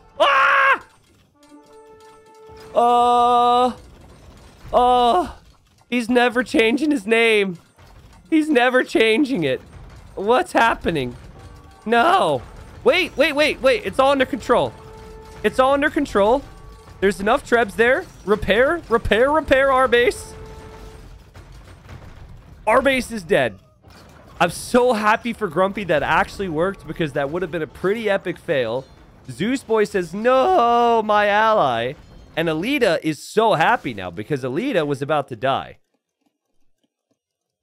Ah! He's never changing his name. He's never changing it. What's happening? No. Wait. It's all under control. It's all under control. There's enough Trebs there. Repair, Arbase. Arbase is dead. I'm so happy for Grumpy that actually worked because that would have been a pretty epic fail. Zeusboy says, no, my ally. And Alita is so happy now because Alita was about to die.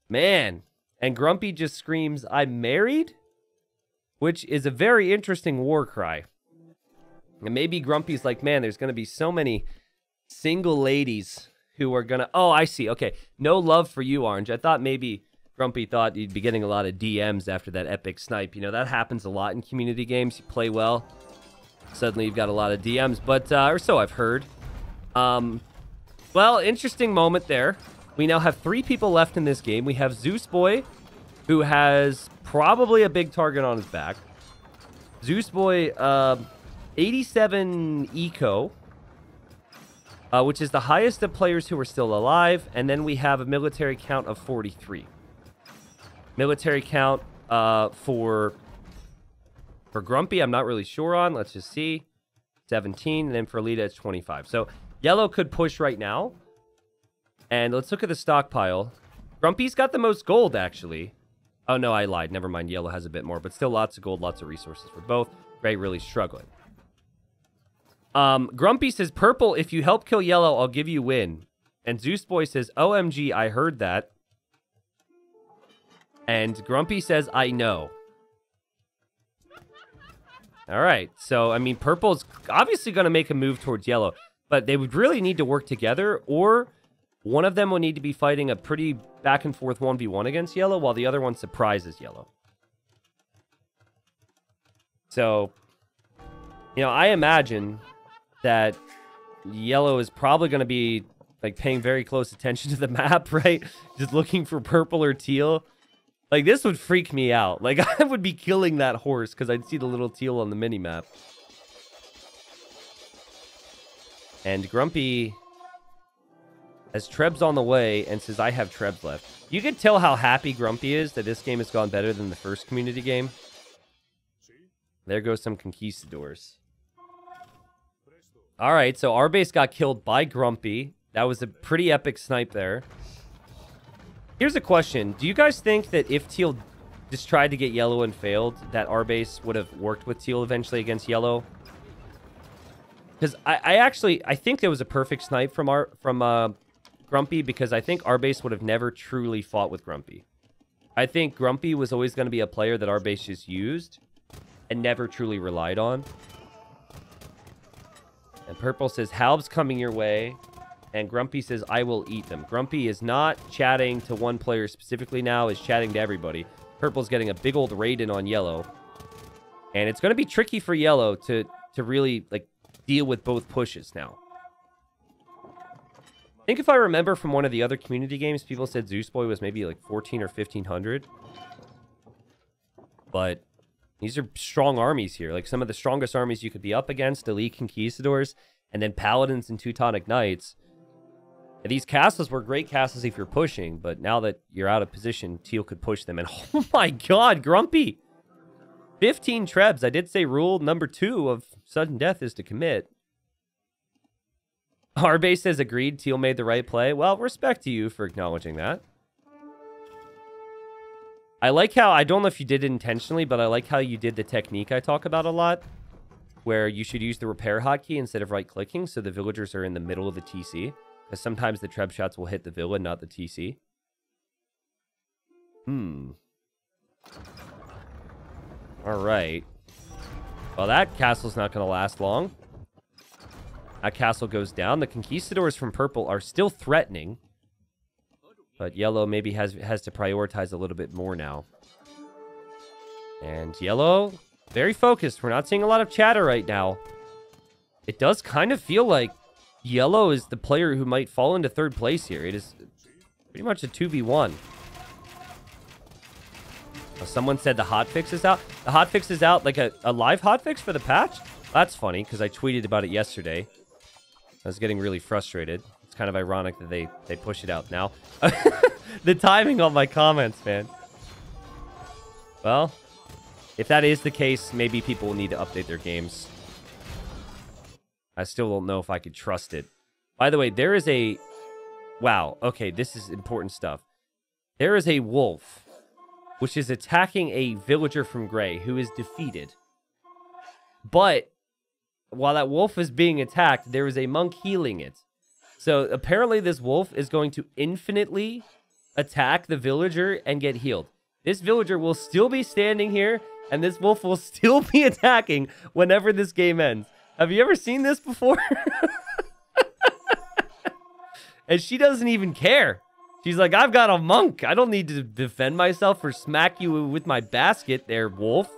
Man. And Grumpy just screams, I'm married? Which is a very interesting war cry. And maybe Grumpy's like, man, there's going to be so many single ladies who are going to... Oh, I see. Okay. No love for you, Orange. I thought maybe Grumpy thought you'd be getting a lot of DMs after that epic snipe. You know, that happens a lot in community games. You play well. Suddenly you've got a lot of DMs, but... or so I've heard. Well, interesting moment there. We now have three people left in this game. We have Zeusboy, who has probably a big target on his back. Zeusboy... 87 eco, which is the highest of players who are still alive. And then we have a military count of 43. Military count for Grumpy, I'm not really sure on. Let's just see. 17. And then for Alita, it's 25. So Yellow could push right now. And let's look at the stockpile. Grumpy's got the most gold, actually. Oh, no, I lied. Never mind. Yellow has a bit more, but still lots of gold, lots of resources for both. Gray really struggling. Grumpy says, Purple, if you help kill Yellow, I'll give you win. And Zeusboy says, OMG, I heard that. And Grumpy says, I know. All right. So, I mean, Purple's obviously going to make a move towards Yellow. But they would really need to work together. Or one of them will need to be fighting a pretty back and forth 1v1 against Yellow while the other one surprises Yellow. So, you know, I imagine that yellow is probably going to be like paying very close attention to the map, right? Just looking for purple or teal. Like, this would freak me out. Like, I would be killing that horse because I'd see the little teal on the mini-map. And Grumpy has Trebs on the way and says, I have Trebs left. You can tell how happy Grumpy is that this game has gone better than the first community game. There goes some Conquistadors. Alright, so Arbase got killed by Grumpy. That was a pretty epic snipe there. Here's a question. Do you guys think that if Teal just tried to get yellow and failed, that Arbase would have worked with Teal eventually against yellow? Because I think there was a perfect snipe from Grumpy, because I think Arbase would have never truly fought with Grumpy. I think Grumpy was always going to be a player that Arbase just used and never truly relied on. And Purple says, Halb's coming your way. And Grumpy says, I will eat them. Grumpy is not chatting to one player specifically now, is chatting to everybody. Purple's getting a big old raid in on yellow. And it's going to be tricky for yellow to really, like, deal with both pushes now. I think if I remember from one of the other community games, people said Zeusboy was maybe like 14 or 1,500. But these are strong armies here. Like, some of the strongest armies you could be up against. The Elite Conquistadors, and then Paladins and Teutonic Knights. And these castles were great castles if you're pushing, but now that you're out of position, Teal could push them. And oh my god, Grumpy! 15 Trebs. I did say rule number 2 of Sudden Death is to commit. Arbase says agreed, Teal made the right play. Well, respect to you for acknowledging that. I like how, I don't know if you did it intentionally, but I like how you did the technique I talk about a lot, where you should use the repair hotkey instead of right-clicking, so the villagers are in the middle of the TC. Because sometimes the Treb shots will hit the villa, not the TC. Alright. Well, that castle's not going to last long. That castle goes down. The Conquistadors from Purple are still threatening. But Yellow maybe has to prioritize a little bit more now. And Yellow, very focused. We're not seeing a lot of chatter right now. It does kind of feel like Yellow is the player who might fall into third place here. It is pretty much a 2v1. Well, someone said the hotfix is out. The hotfix is out, like a live hotfix for the patch? That's funny, because I tweeted about it yesterday. I was getting really frustrated. It's kind of ironic that they push it out now. The timing on my comments, man. Well, if that is the case, maybe people will need to update their games. I still don't know if I could trust it. By the way, there is a... Wow, okay, this is important stuff. There is a wolf, which is attacking a villager from Gray, who is defeated. But while that wolf is being attacked, there is a monk healing it. So apparently this wolf is going to infinitely attack the villager and get healed. This villager will still be standing here, and this wolf will still be attacking whenever this game ends. Have you ever seen this before? And she doesn't even care. She's like, I've got a monk. I don't need to defend myself or smack you with my basket there, wolf.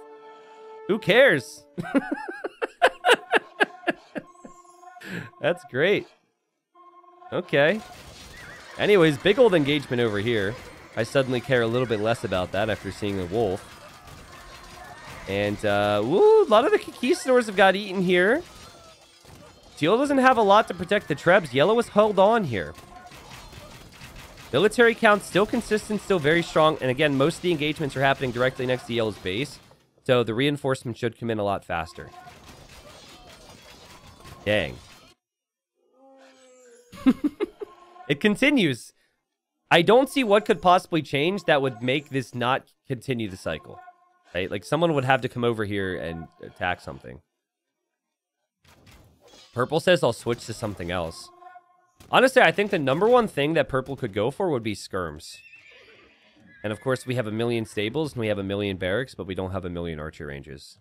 Who cares? That's great. Okay. Anyways, big old engagement over here. I suddenly care a little bit less about that after seeing the wolf. And, ooh, a lot of the Conquistadors have got eaten here. Teal doesn't have a lot to protect the Trebs. Yellow is held on here. Military count still consistent, still very strong. And again, most of the engagements are happening directly next to Yellow's base. So the reinforcement should come in a lot faster. Dang. It continues. I don't see what could possibly change that would make this not continue the cycle. Right? Like, someone would have to come over here and attack something. Purple says I'll switch to something else. Honestly, I think the #1 thing that Purple could go for would be skirms. And of course, we have a million stables and we have a million barracks, but we don't have a million archer ranges.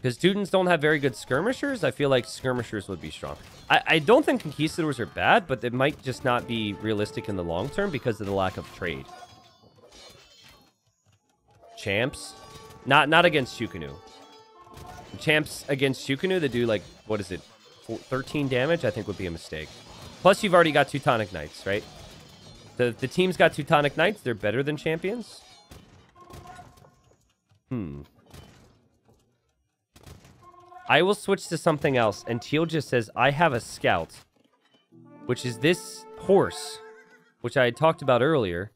Because Teutons don't have very good skirmishers, I feel like skirmishers would be strong. I don't think Conquistadors are bad, but they might just not be realistic in the long term because of the lack of trade. Champs. Not against Chu Ko Nu. Champs against Chu Ko Nu that do, like, what is it, 13 damage, I think would be a mistake. Plus, you've already got Teutonic Knights, right? The team's got Teutonic Knights. They're better than champions. Hmm. I will switch to something else. And Teal just says, I have a scout, which is this horse, which I had talked about earlier.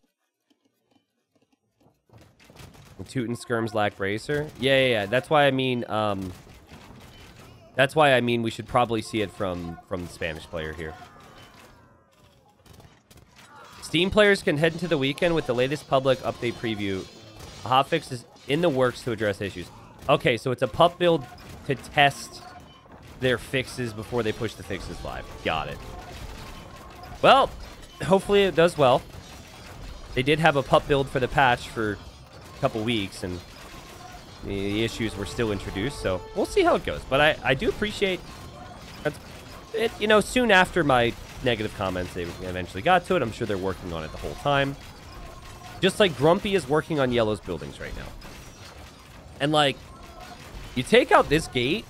The Teuton Skirms lack bracer. Yeah. That's why I mean, we should probably see it from the Spanish player here. Steam players can head into the weekend with the latest public update preview. A hotfix is in the works to address issues. Okay, so it's a pup build to test their fixes before they push the fixes live. Got it. Well, hopefully it does well. They did have a pup build for the patch for a couple weeks, and the issues were still introduced, so we'll see how it goes. But I do appreciate it. You know, soon after my negative comments, they eventually got to it. I'm sure they're working on it the whole time. Just like Grumpy is working on Yellow's buildings right now. And, like, you take out this gate,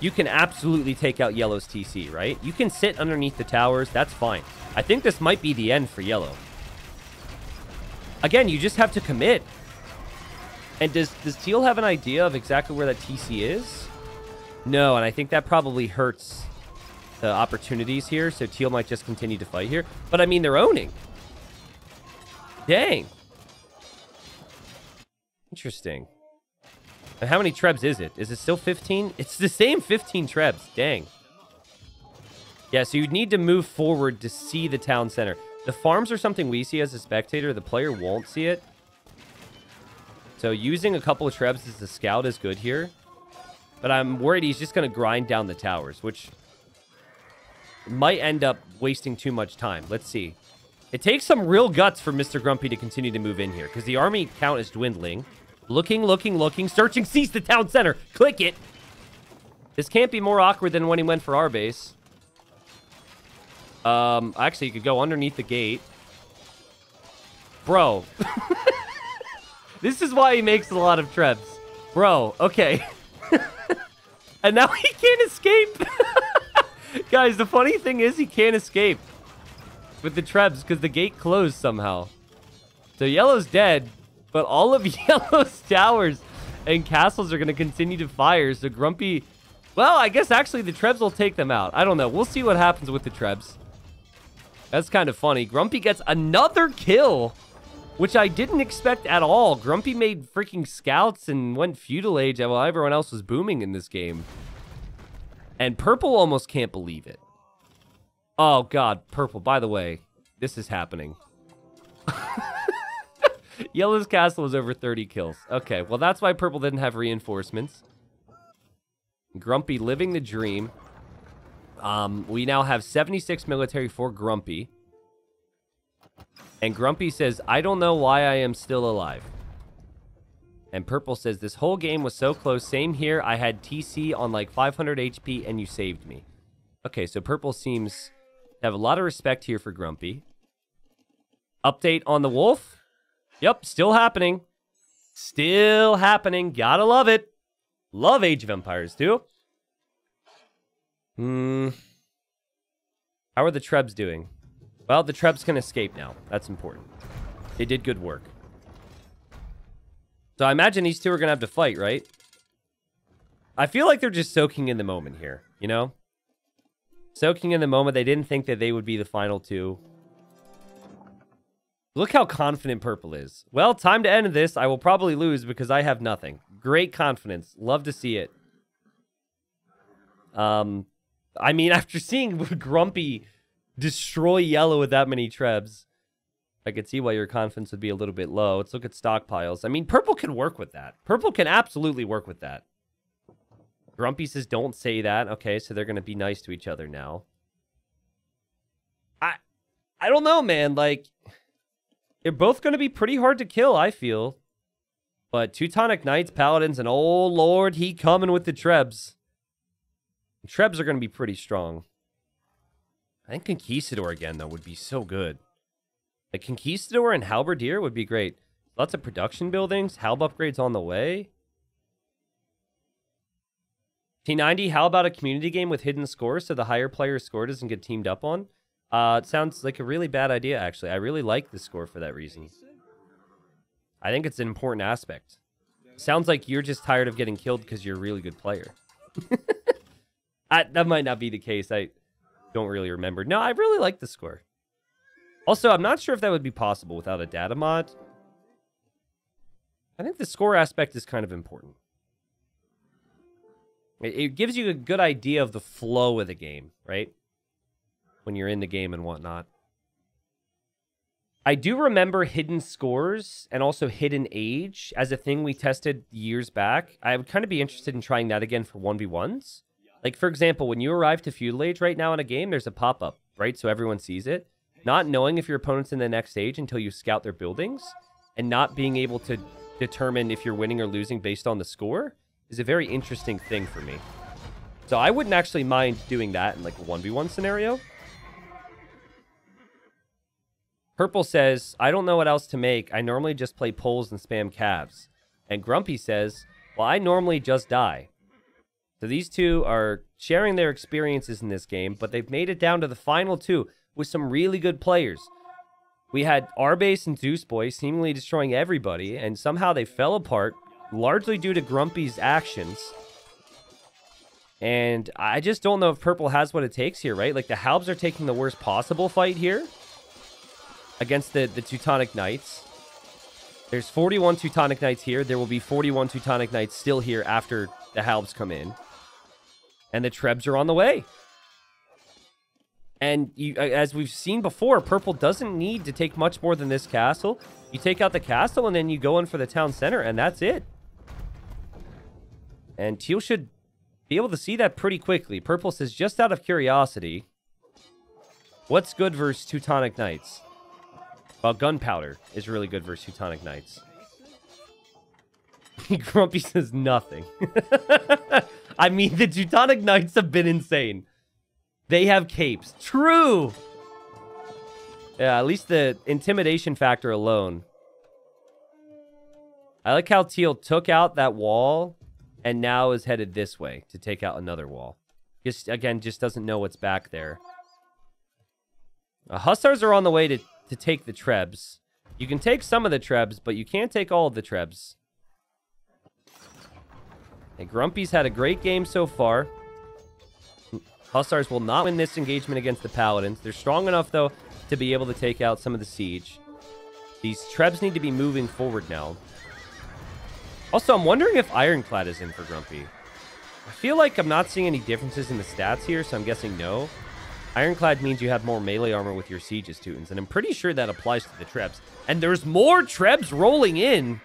you can absolutely take out Yellow's TC, right? You can sit underneath the towers. That's fine. I think this might be the end for Yellow. Again, you just have to commit. And does Teal have an idea of exactly where that TC is? No, and I think that probably hurts the opportunities here, so Teal might just continue to fight here. But, I mean, they're owning. Dang. Interesting. And how many Trebs is it? Is it still 15? It's the same 15 Trebs. Dang. Yeah, so you'd need to move forward to see the town center. The farms are something we see as a spectator. The player won't see it. So using a couple of Trebs as the scout is good here. But I'm worried he's just going to grind down the towers, which might end up wasting too much time. Let's see. It takes some real guts for Mr. Grumpy to continue to move in here, because the army count is dwindling. Looking, searching, seize the town center. Click it. This can't be more awkward than when he went for Arbase. Actually, you could go underneath the gate. Bro. This is why he makes a lot of Trebs. Bro, okay. And now he can't escape. Guys, the funny thing is he can't escape with the Trebs because the gate closed somehow. So Yellow's dead. But all of Yellow's towers and castles are going to continue to fire. So Grumpy... Well, I guess actually the Trebs will take them out. I don't know. We'll see what happens with the Trebs. That's kind of funny. Grumpy gets another kill, which I didn't expect at all. Grumpy made freaking scouts and went feudal age while everyone else was booming in this game. And Purple almost can't believe it. Oh, God. Purple, by the way, this is happening. Yellow's castle is over 30 kills. Okay, well, that's why Purple didn't have reinforcements. Grumpy living the dream. We now have 76 military for Grumpy. And Grumpy says, I don't know why I am still alive. And Purple says, this whole game was so close. Same here. I had TC on like 500 HP and you saved me. Okay, so Purple seems to have a lot of respect here for Grumpy. Update on the wolf. Yep, still happening. Still happening. Gotta love it. Love Age of Empires 2. How are the Trebs doing? Well, the Trebs can escape now. That's important. They did good work. So I imagine these two are going to have to fight, right? I feel like they're just soaking in the moment here, you know? Soaking in the moment. They didn't think that they would be the final two. Look how confident Purple is. Well, time to end this. I will probably lose because I have nothing. Great confidence. Love to see it. I mean, after seeing Grumpy destroy Yellow with that many Trebs, I could see why your confidence would be a little bit low. Let's look at stockpiles. I mean, Purple can work with that. Purple can absolutely work with that. Grumpy says, don't say that. Okay, so they're going to be nice to each other now. I don't know, man. Like... They're both going to be pretty hard to kill, I feel. But Teutonic Knights, Paladins, and oh lord, he coming with the Trebs. The Trebs are going to be pretty strong. I think Conquistador again, though, would be so good. Like, Conquistador and Halberdier would be great. Lots of production buildings, Halb upgrades on the way. T90, how about a community game with hidden scores so the higher player score doesn't get teamed up on? It sounds like a really bad idea, actually. I really like the score for that reason. I think it's an important aspect. Sounds like you're just tired of getting killed because you're a really good player. That might not be the case. I don't really remember. No, I really like the score. Also, I'm not sure if that would be possible without a data mod. I think the score aspect is kind of important. It gives you a good idea of the flow of the game, right? When you're in the game and whatnot. I do remember hidden scores and also hidden age as a thing we tested years back. I would kind of be interested in trying that again for 1v1s. Like, for example, when you arrive to Feudal Age right now in a game, there's a pop-up, right? So everyone sees it. Not knowing if your opponent's in the next stage until you scout their buildings, and not being able to determine if you're winning or losing based on the score is a very interesting thing for me. So I wouldn't actually mind doing that in like a 1v1 scenario. Purple says, I don't know what else to make. I normally just play polls and spam cabs. And Grumpy says, well, I normally just die. So these two are sharing their experiences in this game, but they've made it down to the final two with some really good players. We had Arbase and Zeusboy seemingly destroying everybody, and somehow they fell apart, largely due to Grumpy's actions. And I just don't know if Purple has what it takes here, right? Like, the Halbs are taking the worst possible fight here against the Teutonic Knights. There's 41 Teutonic Knights here. There will be 41 Teutonic Knights still here after the Halbs come in. And the Trebs are on the way. And you, as we've seen before, Purple doesn't need to take much more than this castle. You take out the castle, and then you go in for the town center, and that's it. And Teal should be able to see that pretty quickly. Purple says, just out of curiosity, what's good versus Teutonic Knights? Well, gunpowder is really good versus Teutonic Knights. Grumpy says nothing. I mean, the Teutonic Knights have been insane. They have capes. True! Yeah, at least the intimidation factor alone. I like how Teal took out that wall and now is headed this way to take out another wall. Just, again, just doesn't know what's back there. Hussars are on the way to take the Trebs. You can take some of the Trebs, but you can't take all of the Trebs. Hey, Grumpy's had a great game so far. Hussars will not win this engagement against the Paladins. They're strong enough, though, to be able to take out some of the siege. These Trebs need to be moving forward now. Also, I'm wondering if Ironclad is in for Grumpy. I feel like I'm not seeing any differences in the stats here, so I'm guessing no. Ironclad means you have more melee armor with your sieges, Teutons, and I'm pretty sure that applies to the Trebs. And there's more Trebs rolling in!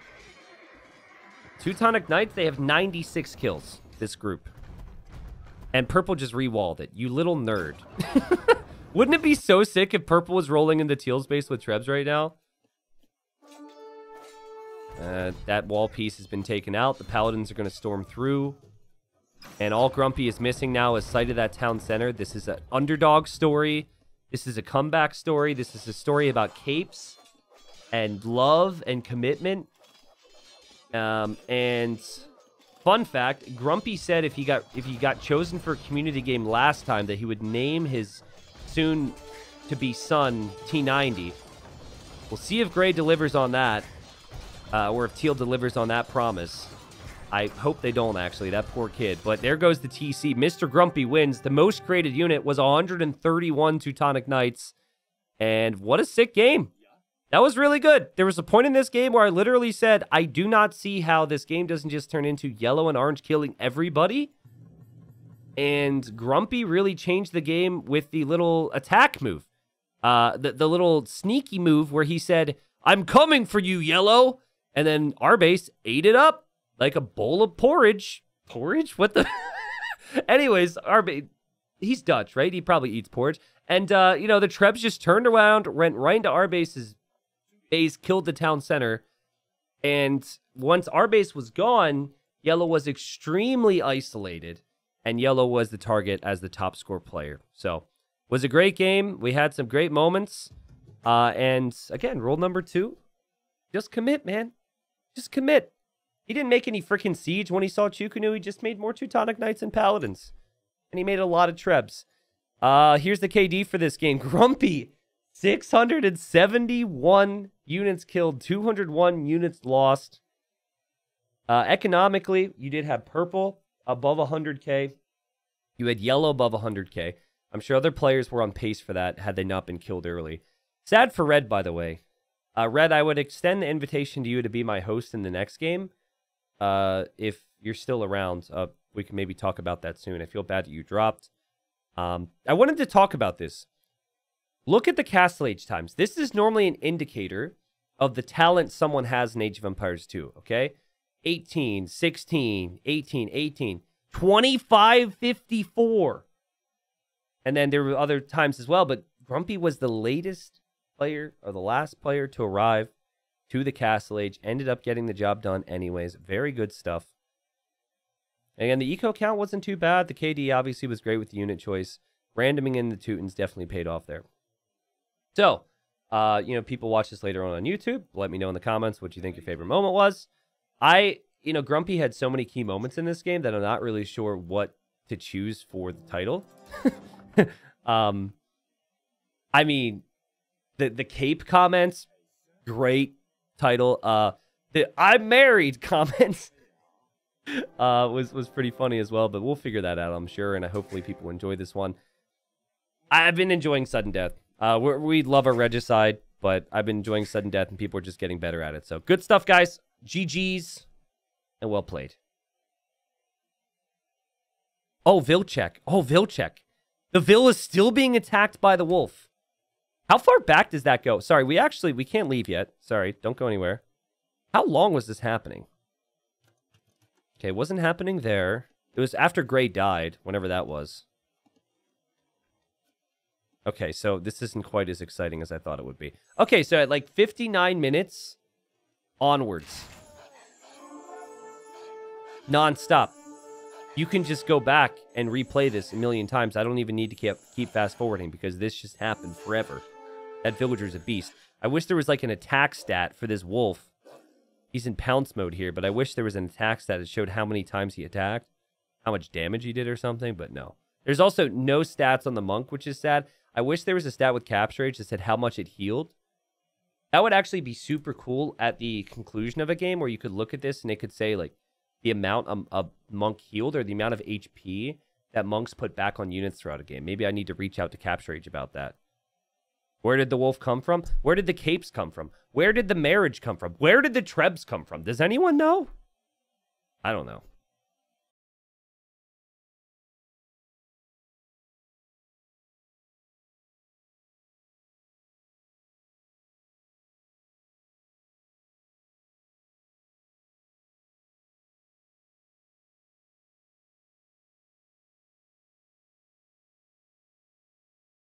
Teutonic Knights, they have 96 kills, this group. And Purple just re-walled it. You little nerd. Wouldn't it be so sick if Purple was rolling in the Teal's base with Trebs right now? That wall piece has been taken out. The Paladins are going to storm through. And all Grumpy is missing now is sight of that town center. This is an underdog story. This is a comeback story. This is a story about capes and love and commitment. And... fun fact, Grumpy said if he got chosen for a community game last time that he would name his soon-to-be son T90. We'll see if Gray delivers on that, or if Teal delivers on that promise. I hope they don't, actually, that poor kid. But there goes the TC. Mr. Grumpy wins. The most created unit was 131 Teutonic Knights. And what a sick game. That was really good. There was a point in this game where I literally said, I do not see how this game doesn't just turn into yellow and orange killing everybody. And Grumpy really changed the game with the little attack move. The little sneaky move where he said, I'm coming for you, yellow. And then Arbase ate it up like a bowl of porridge. Porridge? What the? Anyways, Arbase, he's Dutch, right? He probably eats porridge. And, you know, the Trebs just turned around, went right into Arbese's base, killed the town center, and once Arbase was gone, Yellow was extremely isolated, and Yellow was the target as the top score player. So, was a great game. We had some great moments, and again, rule number 2, just commit, man. Just commit. He didn't make any freaking siege when he saw Chu Ko Nu. He just made more Teutonic Knights and Paladins. And he made a lot of Trebs. Here's the KD for this game. Grumpy, 671 units killed, 201 units lost. Economically, you did have purple above 100K. You had yellow above 100K. I'm sure other players were on pace for that had they not been killed early. Sad for Red, by the way. Red, I would extend the invitation to you to be my host in the next game. If you're still around, we can maybe talk about that soon. I feel bad that you dropped. I wanted to talk about this. Look at the Castle Age times. This is normally an indicator of the talent someone has in Age of Empires 2, okay? 18, 16, 18, 18, 25, 54. And then there were other times as well, but Grumpy was the latest player or the last player to arrive to the Castle Age. Ended up getting the job done anyways. Very good stuff. Again, the eco count wasn't too bad. The KD obviously was great with the unit choice. Randoming in the Teutons definitely paid off there. So, you know, people watch this later on YouTube. Let me know in the comments what you think your favorite moment was. You know, Grumpy had so many key moments in this game that I'm not really sure what to choose for the title. I mean, the cape comments, great title. The I'm married comments was pretty funny as well, but we'll figure that out, I'm sure, and hopefully people enjoy this one. I've been enjoying Sudden Death. We love our Regicide, but I've been enjoying Sudden Death, and people are just getting better at it. So good stuff, guys. GG's, and well played. Oh, Vilcek. Oh, Vilcek. The Vil is still being attacked by the wolf. How far back does that go? Sorry, we can't leave yet. Sorry, don't go anywhere. How long was this happening? Okay, it wasn't happening there. It was after Gray died, whenever that was. Okay, so this isn't quite as exciting as I thought it would be. Okay, so at like 59 minutes onwards. Non-stop. You can just go back and replay this a million times. I don't even need to keep fast-forwarding because this just happened forever. That villager's a beast. I wish there was like an attack stat for this wolf. He's in pounce mode here, but I wish there was an attack stat that showed how many times he attacked, how much damage he did or something, but no. There's also no stats on the monk, which is sad. I wish there was a stat with Capture Age that said how much it healed. That would actually be super cool at the conclusion of a game where you could look at this and it could say, like, the amount a monk healed or the amount of HP that monks put back on units throughout a game. Maybe I need to reach out to Capture Age about that. Where did the wolf come from? Where did the capes come from? Where did the marriage come from? Where did the trebs come from? Does anyone know? I don't know.